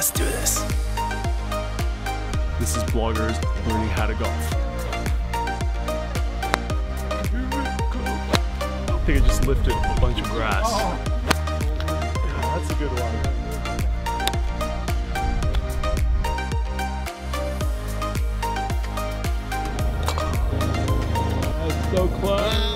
Let's do this. This is bloggers learning how to golf. I think I just lifted a bunch of grass. Yeah, that's a good one. So close. Yeah.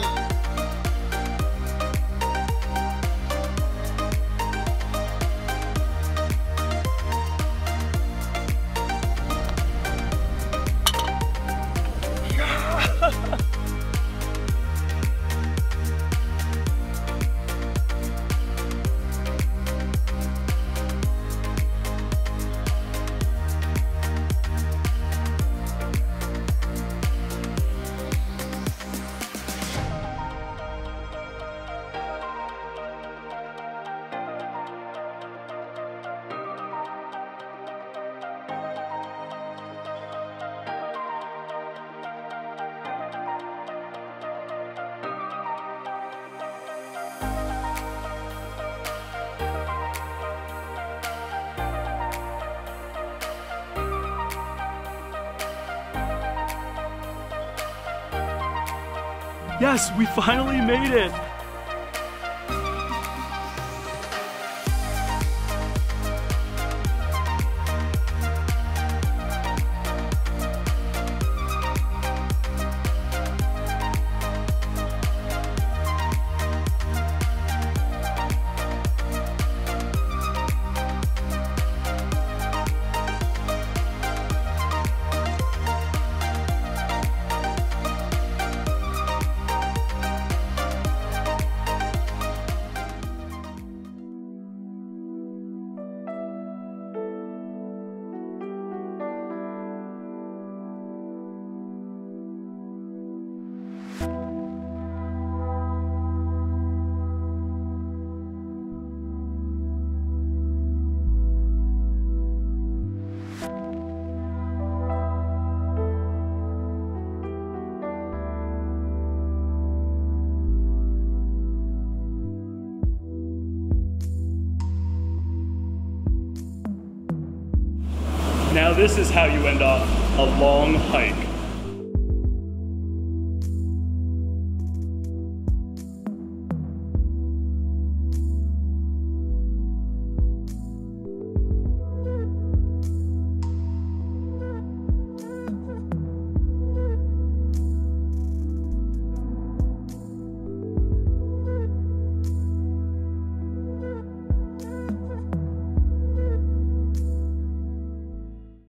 Yes, we finally made it. Now this is how you end off a long hike.